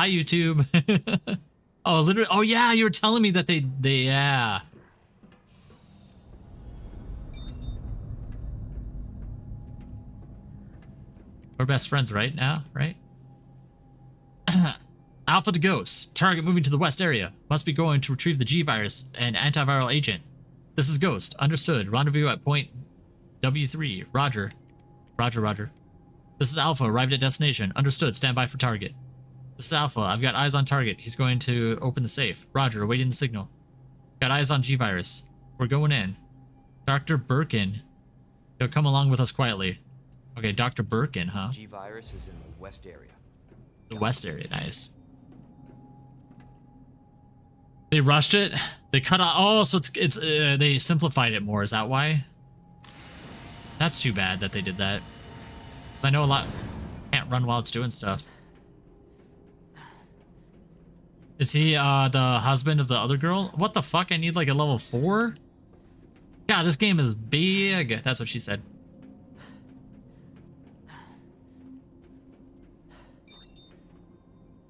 Hi, YouTube. Oh, literally. Oh, yeah. You were telling me that they yeah. We're best friends right now, right? Alpha to Ghost. Target moving to the west area. Must be going to retrieve the G virus and antiviral agent. This is Ghost. Understood. Rendezvous at point W3. Roger. Roger, roger. This is Alpha. Arrived at destination. Understood. Stand by for target. This is Alpha. I've got eyes on target. He's going to open the safe. Roger. Awaiting the signal. Got eyes on G virus. We're going in. Dr. Birkin. He'll come along with us quietly. Okay, Dr. Birkin, huh? G virus is in the west area. The west area, nice. They rushed it. They cut off. Oh, so it's they simplified it more. Is that why? That's too bad that they did that. Cause I know a lot can't run while it's doing stuff. Is he the husband of the other girl? What the fuck? I need like a level 4. God, this game is big. That's what she said.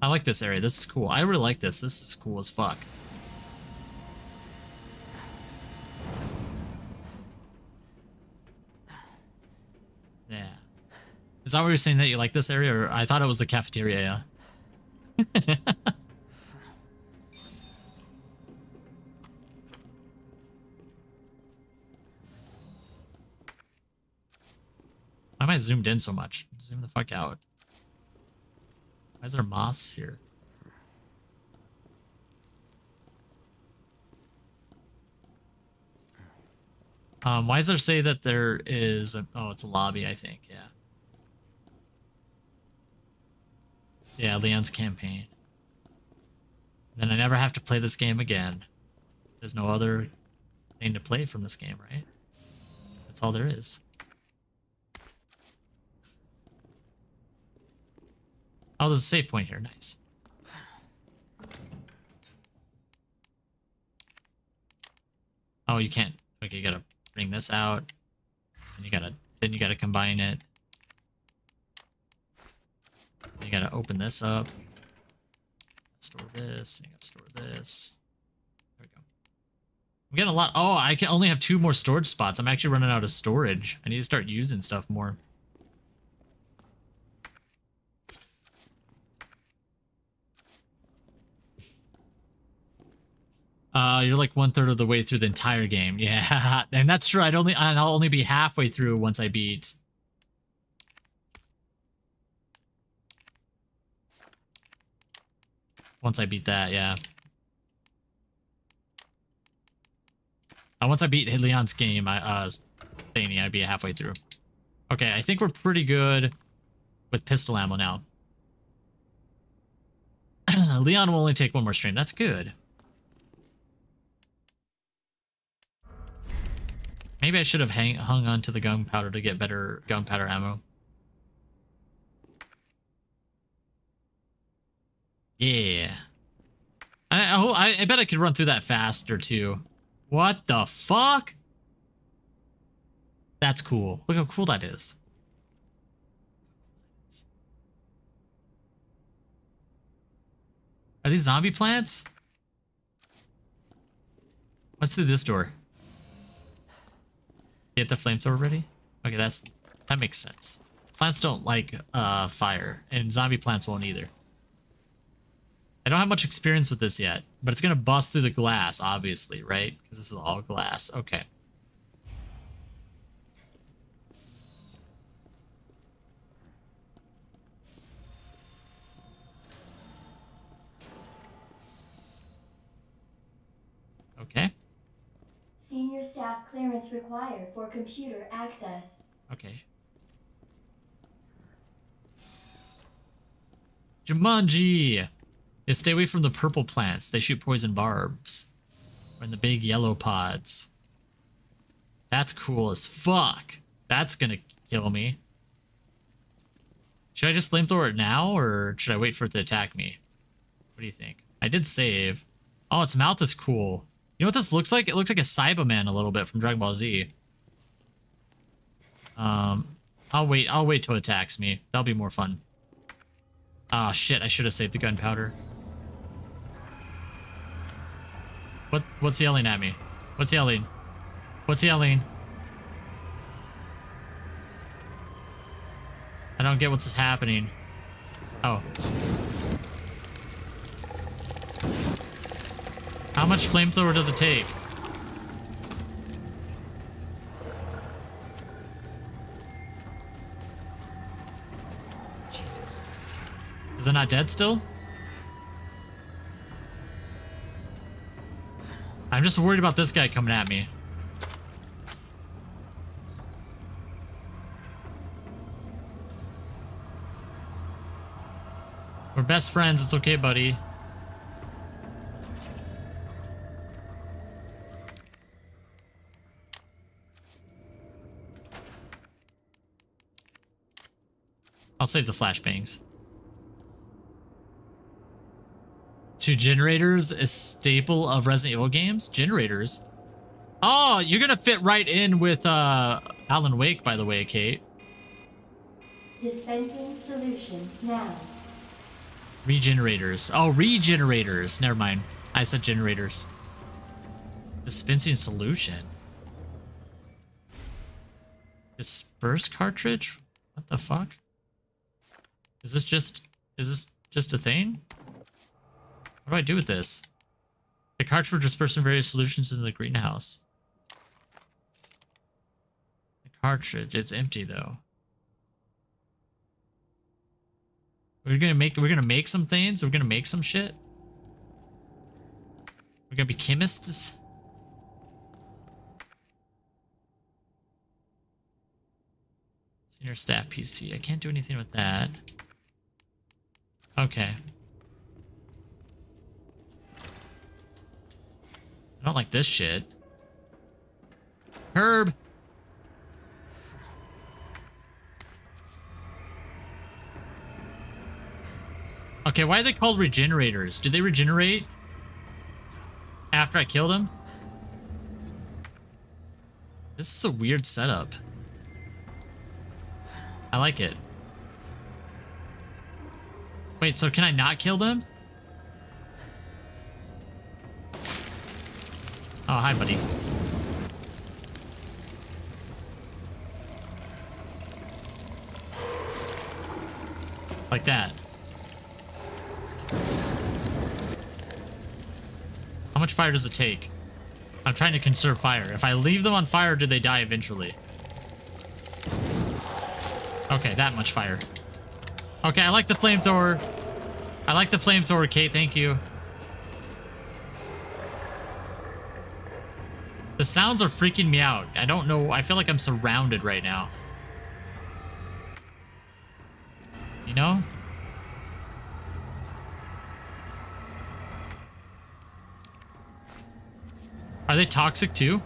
I like this area. This is cool. I really like this. This is cool as fuck. Yeah. Is that what you're saying, that you like this area? Or I thought it was the cafeteria. Yeah. Why am I zoomed in so much? Zoom the fuck out. Why is there moths here? Why does there say that there is a, oh, it's a lobby, I think, yeah. Yeah, Leon's campaign. Then I never have to play this game again. There's no other thing to play from this game, right? That's all there is. Oh, there's a save point here. Nice. Oh, you can't. Okay, you gotta bring this out, and you gotta combine it. You gotta open this up. Store this. You gotta store this. There we go. I'm getting a lot. Oh, I can only have 2 more storage spots. I'm actually running out of storage. I need to start using stuff more. You're like 1/3 of the way through the entire game. Yeah, and that's true. I'll only be halfway through once I beat. Once I beat that, yeah. Once I beat Leon's game, I'd be halfway through. Okay, I think we're pretty good with pistol ammo now. Leon will only take 1 more stream. That's good. Maybe I should have hung on to the gunpowder to get better gunpowder ammo. Yeah. I bet I could run through that faster, too. What the fuck? That's cool. Look how cool that is. Are these zombie plants? Let's do this door. Get the flamethrower ready? Okay, that makes sense. Plants don't like fire, and zombie plants won't either. I don't have much experience with this yet, but it's gonna bust through the glass, obviously, right? Because this is all glass. Okay. Okay. Senior staff clearance required for computer access. Okay. Jumanji! Yeah, stay away from the purple plants. They shoot poison barbs. Or in the big yellow pods. That's cool as fuck. That's gonna kill me. Should I just flamethrower it now, or should I wait for it to attack me? What do you think? I did save. Oh, its mouth is cool. You know what this looks like? It looks like a Cyberman a little bit from Dragon Ball Z. I'll wait till it attacks me. That'll be more fun. Ah, shit, I should have saved the gunpowder. What's yelling at me? What's yelling? What's yelling? I don't get what's happening. Oh. How much flamethrower does it take? Jesus. Is it not dead still? I'm just worried about this guy coming at me. We're best friends, it's okay, buddy. I'll save the flashbangs. To generators, a staple of Resident Evil games? Generators? Oh, you're gonna fit right in with Alan Wake, by the way, Kate. Dispensing solution now. Regenerators. Oh, regenerators. Never mind. I said generators. Dispensing solution. Disperse cartridge? What the fuck? Is this just a thing? What do I do with this? The cartridge dispersed in various solutions in the greenhouse. The cartridge, it's empty though. We're gonna make some things. We're gonna make some shit. We're gonna be chemists. Senior staff PC. I can't do anything with that. Okay. I don't like this shit. Herb! Okay, why are they called regenerators? Do they regenerate after I kill them? This is a weird setup. I like it. Wait, so can I not kill them? Oh, hi, buddy. Like that. How much fire does it take? I'm trying to conserve fire. If I leave them on fire, do they die eventually? Okay, that much fire. Okay, I like the flamethrower. I like the flamethrower, Kate, thank you. The sounds are freaking me out. I don't know. I feel like I'm surrounded right now. You know? Are they toxic too?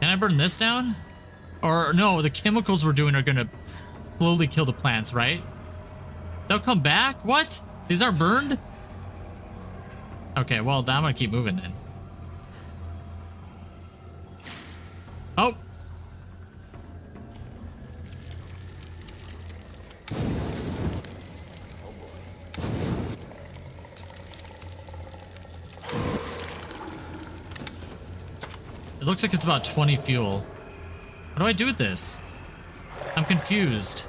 Can I burn this down? Or no, the chemicals we're doing are gonna slowly kill the plants, right? They'll come back? What? These are burned? Okay, well, I'm gonna keep moving then. Oh! It looks like it's about 20 fuel. What do I do with this? I'm confused.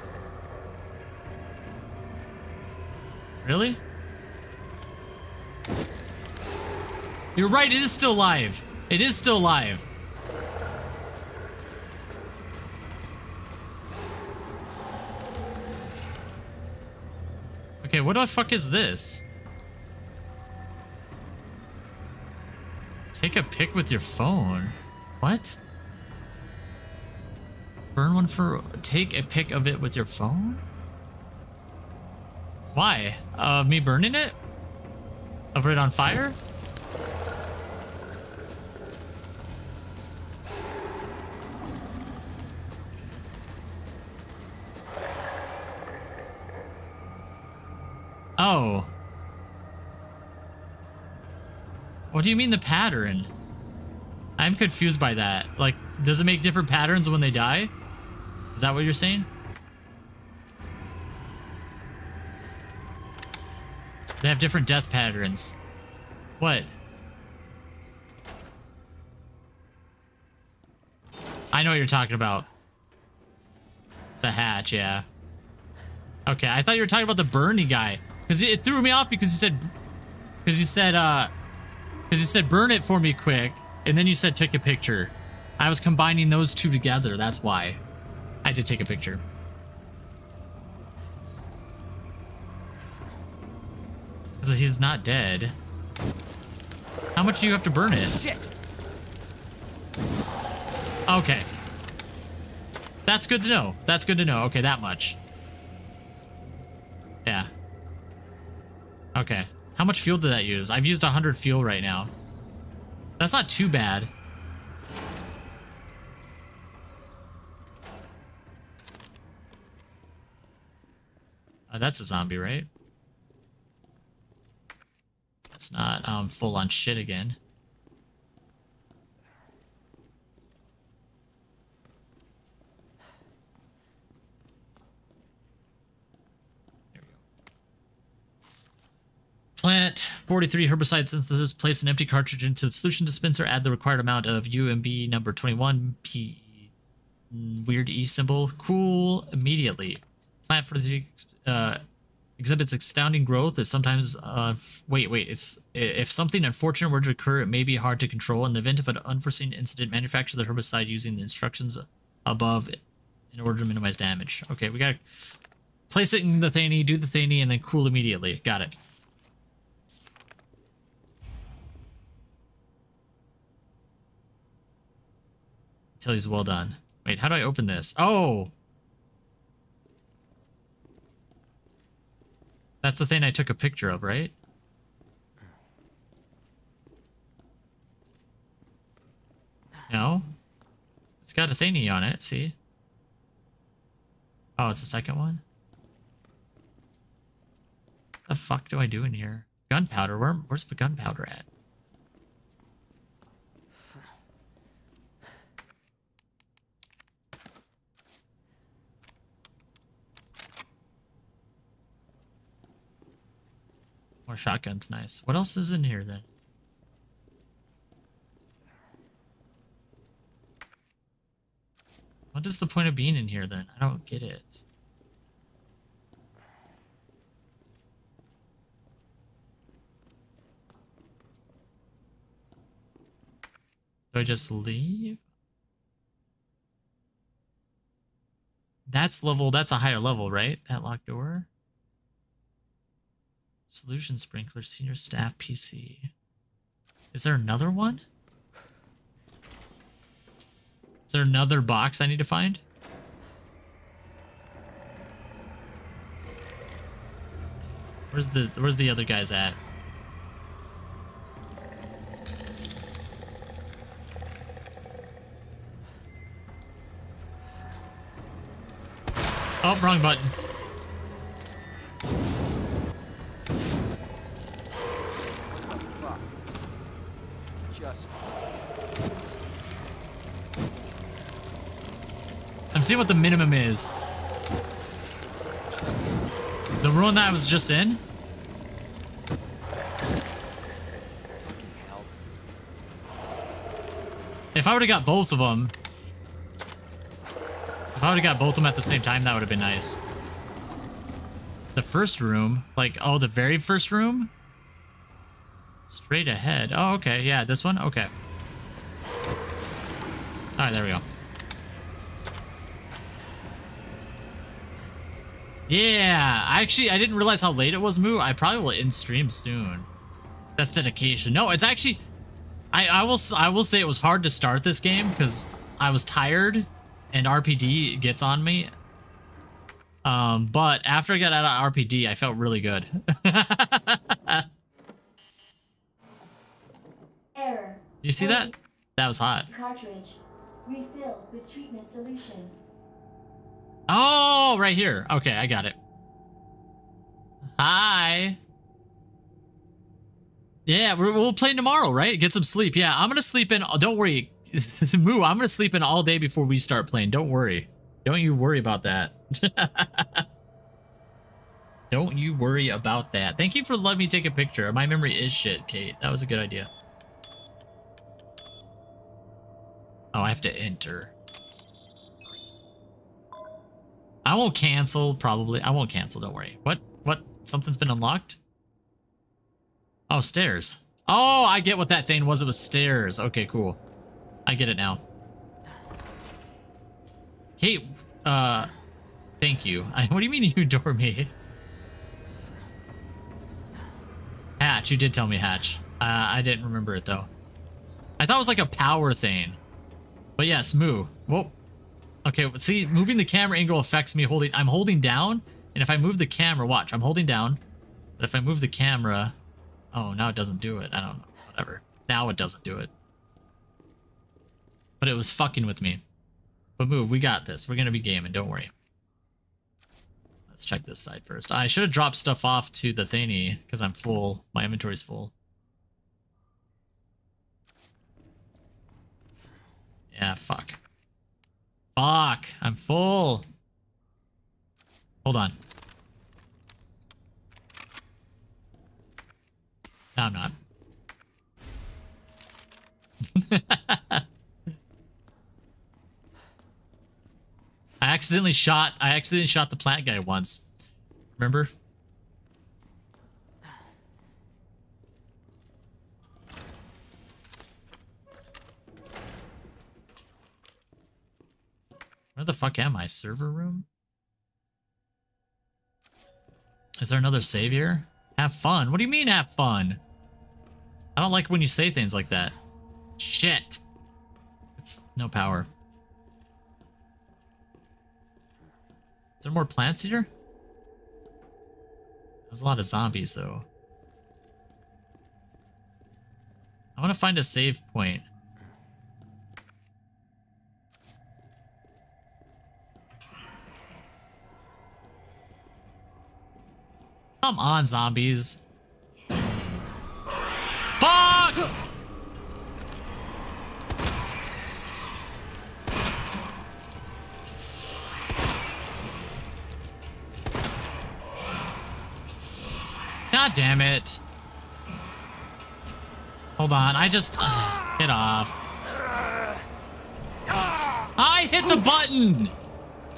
Really? You're right, it is still live. It is still live. Okay, what the fuck is this? Take a pic with your phone. What? Burn one for... Take a pic of it with your phone? Why? Me burning it? I put it on fire? Oh. What do you mean the pattern? I'm confused by that. Like, does it make different patterns when they die? Is that what you're saying? They have different death patterns. What? I know what you're talking about. The hatch, yeah. Okay, I thought you were talking about the Bernie guy. Because it threw me off because you said... Because you said burn it for me quick. And then you said take a picture. I was combining those two together. That's why. I did take a picture. Because he's not dead. How much do you have to burn it? Shit. Okay. That's good to know. That's good to know. Okay, that much. Yeah. Okay. How much fuel did that use? I've used 100 fuel right now. That's not too bad. That's a zombie, right? That's not full on shit again. Plant 43 herbicide synthesis. Place an empty cartridge into the solution dispenser. Add the required amount of UMB number 21 P. Weird E symbol. Cool immediately. Plant 43 exhibits astounding growth. Is sometimes if something unfortunate were to occur, it may be hard to control. In the event of an unforeseen incident, manufacture the herbicide using the instructions above in order to minimize damage. Okay, we gotta place it in the thingy, do the thingy, and then cool immediately. Got it. Until he's well done. Wait, how do I open this? Oh! That's the thing I took a picture of, right? No? It's got a thingy on it, see? Oh, it's a second one? What the fuck do I do in here? Gunpowder? Where's the gunpowder at? More shotguns, nice. What else is in here then? What is the point of being in here then? I don't get it. Do I just leave? That's a higher level, right? That locked door? Solution sprinkler, senior staff PC. Is there another one? Is there another box I need to find? Where's the other guys at? Oh, wrong button. I'm seeing what the minimum is. The room that I was just in? If I would have got both of them... If I would have got both of them at the same time, that would have been nice. The first room? Like, oh, the very first room? Straight ahead. Oh, okay. Yeah, this one? Okay. Alright, there we go. Yeah! Actually, I didn't realize how late it was, Moo. I probably will end stream soon. That's dedication. No, it's actually... I will say it was hard to start this game, because I was tired, and RPD gets on me. But after I got out of RPD, I felt really good. Error. Do you see that? That was hot. Cartridge. Refill with treatment solution. Oh, right here. Okay, I got it. Hi. Yeah, we'll play tomorrow, right? Get some sleep. Yeah, I'm gonna sleep in. Don't worry, Moo. I'm gonna sleep in all day before we start playing. Don't worry. Don't you worry about that. Don't you worry about that. Thank you for letting me take a picture. My memory is shit, Kate. That was a good idea. Oh, I have to enter. I won't cancel, probably. I won't cancel, don't worry. What? Something's been unlocked? Oh, stairs. Oh, I get what that thing was. It was stairs. Okay, cool. I get it now. Kate, thank you. What do you mean you adore me? Hatch, you did tell me hatch. I didn't remember it, though. I thought it was like a power thing. But yes, Moo. Whoa. Okay, see, moving the camera angle affects me holding. I'm holding down, and if I move the camera, watch, I'm holding down. But if I move the camera, oh, now it doesn't do it. I don't know, whatever. Now it doesn't do it. But it was fucking with me. But Moo, we got this. We're gonna be gaming, don't worry. Let's check this side first. I should have dropped stuff off to the thingy, because I'm full. My inventory's full. Yeah, fuck. Fuck, I'm full. Hold on. No, I'm not. I accidentally shot the plant guy once. Remember? Where the fuck am I? Server room? Is there another save here? Have fun. What do you mean have fun? I don't like when you say things like that. Shit. It's no power. Is there more plants here? There's a lot of zombies though. I want to find a save point. Come on, zombies. Fuck! God damn it. Hold on, I just... get off. I hit the button!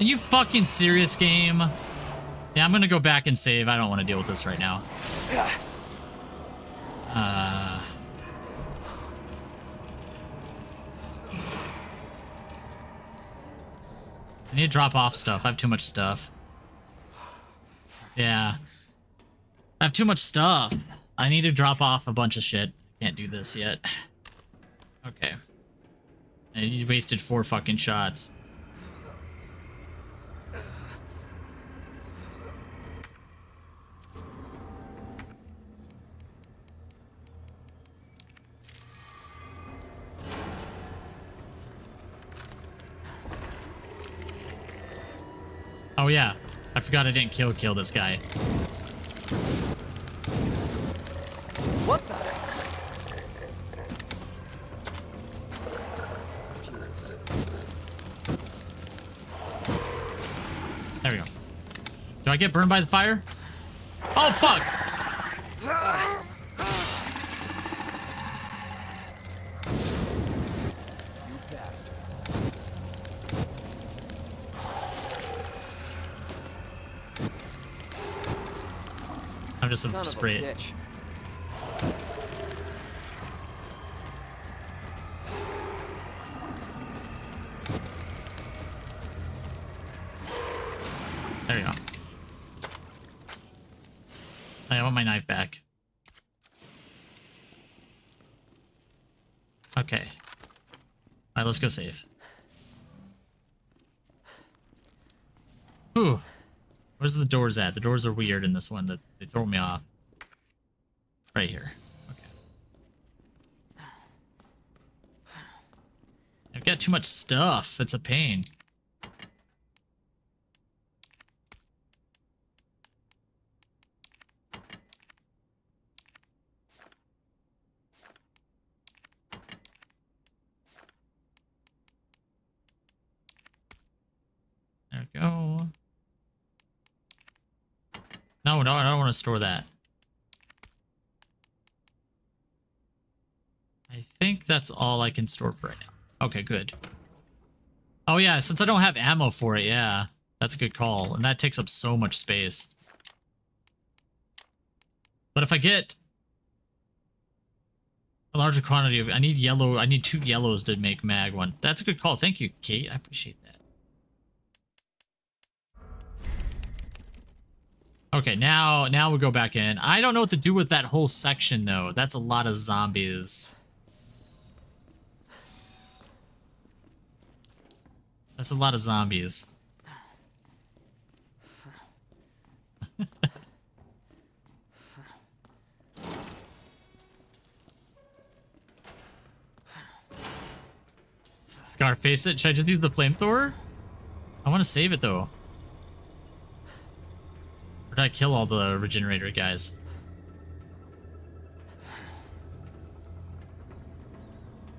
Are you fucking serious, game? Yeah, I'm gonna go back and save. I don't want to deal with this right now. I need to drop off stuff. I have too much stuff. Yeah. I have too much stuff. I need to drop off a bunch of shit. Can't do this yet. Okay. And you wasted 4 fucking shots. Oh yeah, I forgot I didn't kill this guy. What the heck? Jesus. There we go. Do I get burned by the fire? Oh fuck! I'm just gonna spray it. There we go. I want my knife back. Okay. Alright, let's go save. Ooh. Where's the doors at? The doors are weird in this one. That they throw me off. Right here. Okay. I've got too much stuff. It's a pain. go. No, I don't want to store that. I think that's all I can store for right now. Okay, good. Oh yeah, since I don't have ammo for it, yeah. That's a good call. And that takes up so much space. But if I get a larger quantity of... I need 2 yellows to make mag 1. That's a good call. Thank you, Kate. I appreciate that. Okay, now we go back in. I don't know what to do with that whole section, though. That's a lot of zombies. That's a lot of zombies. Scarface it. Should I just use the flamethrower? I want to save it, though. Or did I kill all the regenerator guys?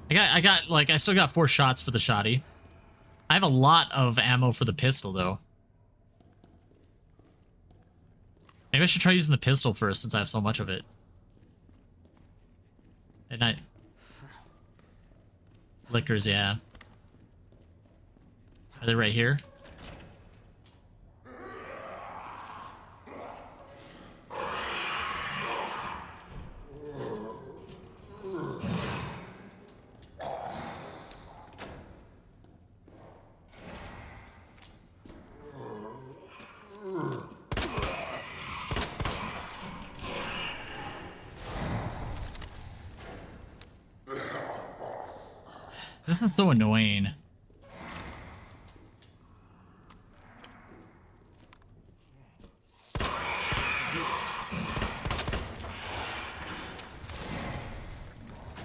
I still got 4 shots for the shotty. I have a lot of ammo for the pistol, though. Maybe I should try using the pistol first, since I have so much of it. And I... Liquors, yeah. Are they right here? This is so annoying.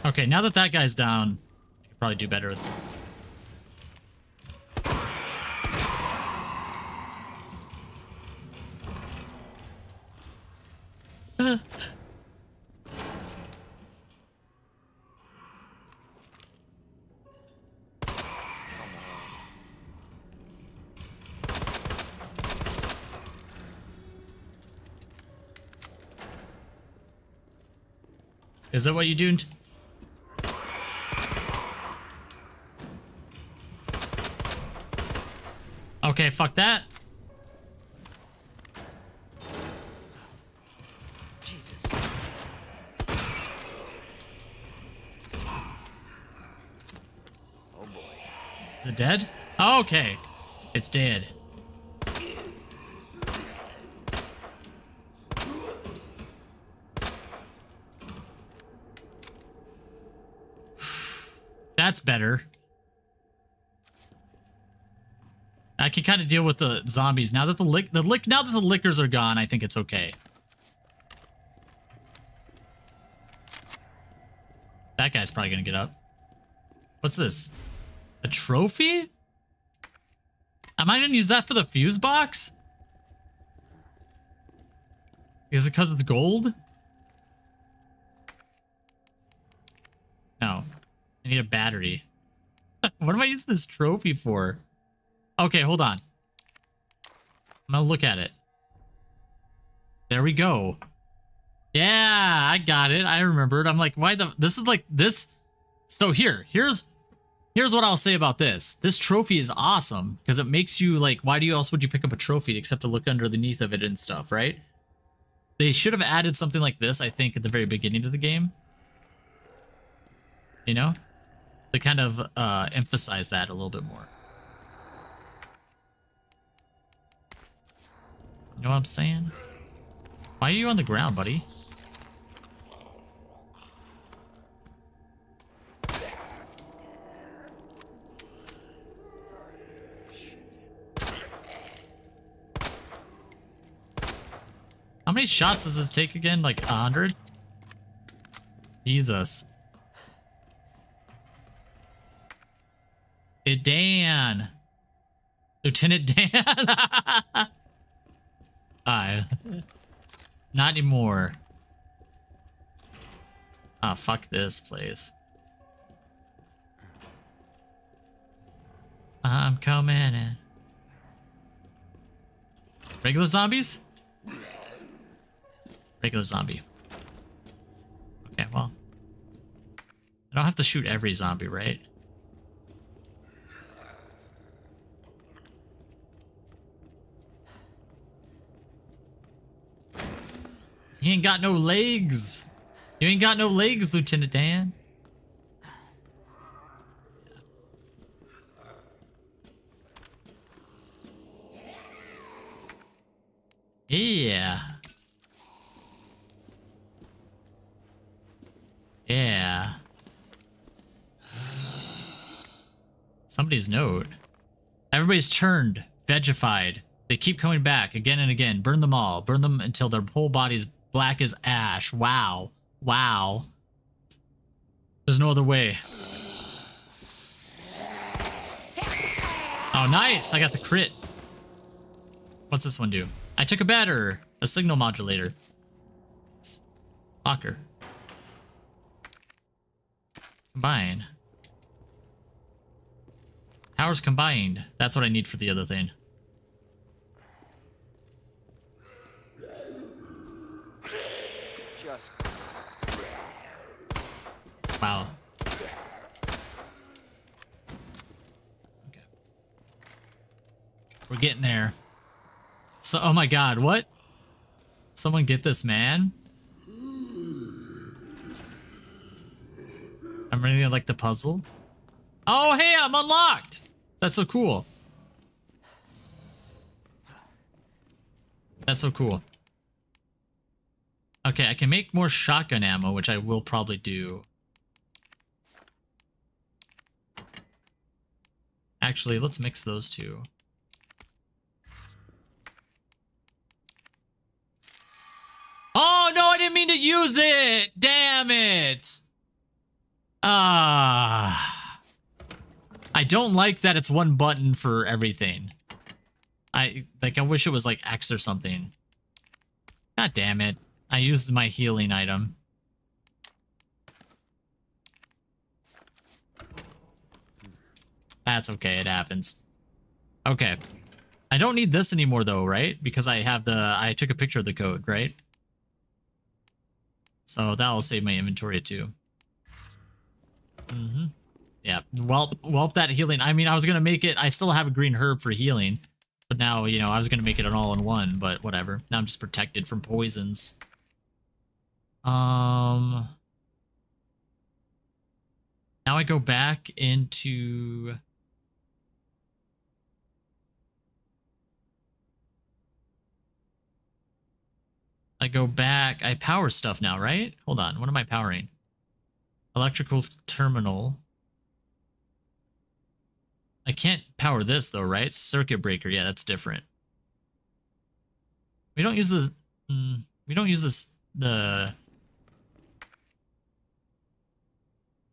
Okay, now that that guy's down, I could probably do better with him. Is that what you do? Okay, fuck that. Jesus. Oh boy. Is it dead? Oh, okay. It's dead. That's better. I can kind of deal with the zombies now that the liquors are gone. I think it's okay. That guy's probably gonna get up. What's this? A trophy? Am I gonna use that for the fuse box? Is it because it's gold? No. I need a battery. What am I using this trophy for? Okay, hold on. I'm gonna look at it. There we go. Yeah, I got it. I remembered. I'm like, why the... This is like this... So here's what I'll say about this. This trophy is awesome because it makes you like, why do you else would you pick up a trophy except to look underneath of it and stuff, right? They should have added something like this, I think, at the very beginning of the game. You know? They kind of emphasize that a little bit more. You know what I'm saying? Why are you on the ground, buddy? How many shots does this take again? Like 100? Jesus. It Dan. Lieutenant Dan. Not anymore. Ah, fuck this place. I'm coming in. Regular zombies? Regular zombie. Okay, well. I don't have to shoot every zombie, right? He ain't got no legs. You ain't got no legs, Lieutenant Dan. Yeah. Yeah. Somebody's note. Everybody's turned, vegified. They keep coming back again and again. Burn them all. Burn them until their whole body's black as ash. Wow. Wow. There's no other way. Oh, nice. I got the crit. What's this one do? I took a batter. A signal modulator. Locker. Combine. Powers combined. That's what I need for the other thing. Wow. Okay. We're getting there. So, oh my god, what? Someone get this man? I'm really gonna like the puzzle. Oh hey, I'm unlocked! That's so cool. That's so cool. Okay, I can make more shotgun ammo, which I will probably do. Actually, let's mix those two. Oh, no, I didn't mean to use it. Damn it. Ah. I don't like that it's one button for everything. I wish it was like X or something. God damn it. I used my healing item. That's okay, it happens. Okay. I don't need this anymore though, right? Because I have the... I took a picture of the code, right? So that'll save my inventory too. Mm-hmm. Yeah. Welp that healing. I mean, I was gonna make it... I still have a green herb for healing. But now, you know, I was gonna make it an all-in-one, but whatever. Now I'm just protected from poisons. Now I go back into... I go back, I power stuff now, right? Hold on, what am I powering? Electrical terminal. I can't power this though, right? Circuit breaker, yeah, that's different. We don't use this, how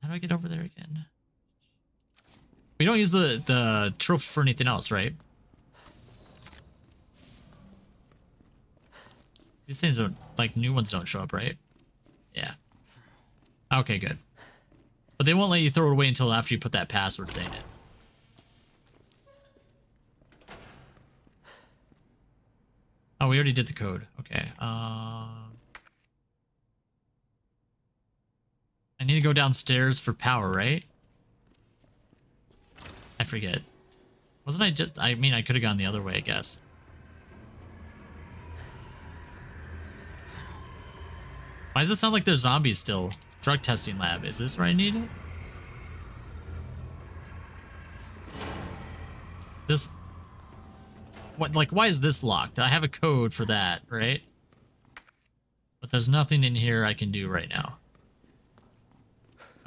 do I get over there again? We don't use the trophy for anything else, right? These things don't, like, new ones don't show up, right? Yeah. Okay, good. But they won't let you throw it away until after you put that password thing in. Oh, we already did the code. Okay. I need to go downstairs for power, right? I forget. Wasn't I just... I mean, I could have gone the other way, I guess. Why does it sound like there's zombies still? Drug testing lab. Is this where I need it? This... What? Like, why is this locked? I have a code for that, right? But there's nothing in here I can do right now.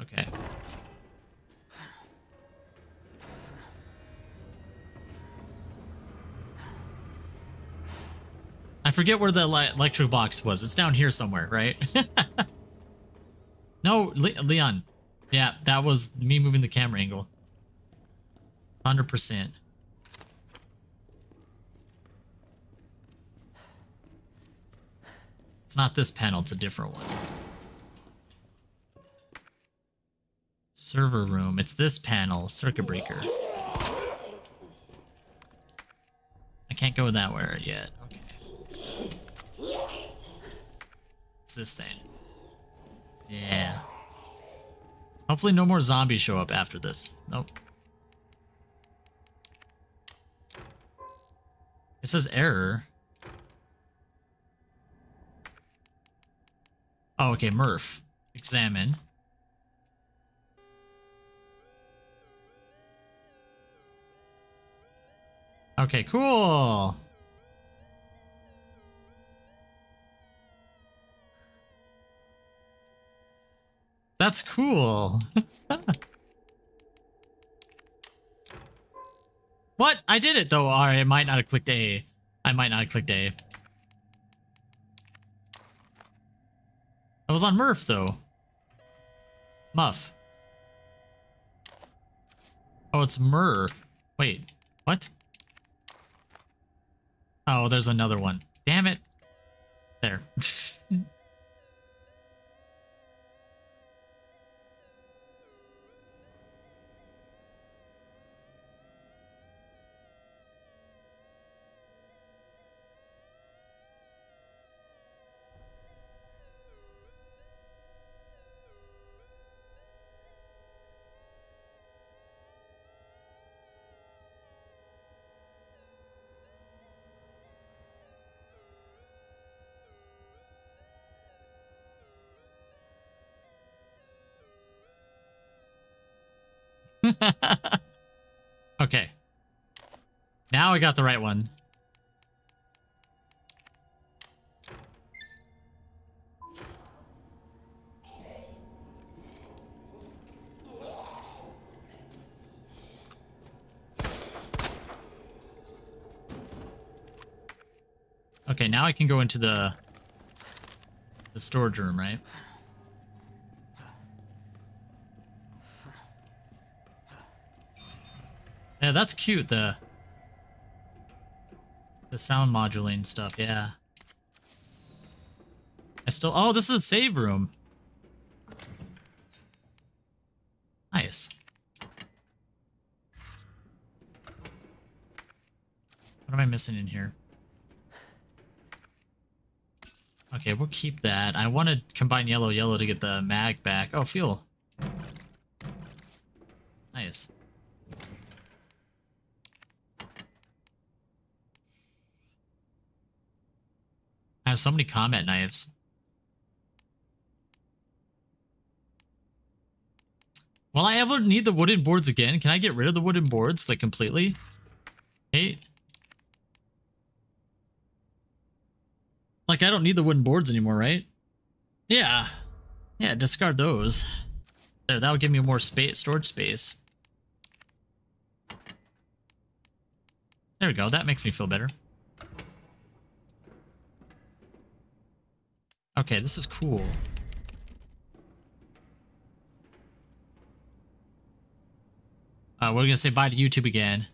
Okay. I forget where the electric box was. It's down here somewhere, right? No, Leon. Yeah, that was me moving the camera angle. 100%. It's not this panel, it's a different one. Server room. It's this panel, circuit breaker. I I can't go that way yet. Okay. It's this thing. Yeah. Hopefully no more zombies show up after this. Nope. It says error. Oh, okay, Murph. Examine. Okay, cool. That's cool. What? I did it though. Alright, I might not have clicked A. I might not have clicked A. I was on Murph though. Muff. Oh, it's Murph. Wait, what? Oh, there's another one. Damn it. There. Okay. Now I got the right one. Okay, now I can go into the storage room, right? Yeah, that's cute, the sound modulating stuff, yeah. I still... Oh, this is a save room. Nice. What am I missing in here? Okay, we'll keep that. I want to combine yellow to get the mag back. Oh, fuel. Nice. I have so many combat knives. Will I ever need the wooden boards again? Can I get rid of the wooden boards, like, completely? Hey. Like, I don't need the wooden boards anymore, right? Yeah. Yeah, discard those. There, that'll give me more space, storage space. There we go, that makes me feel better. Okay, this is cool. We're gonna say bye to YouTube again.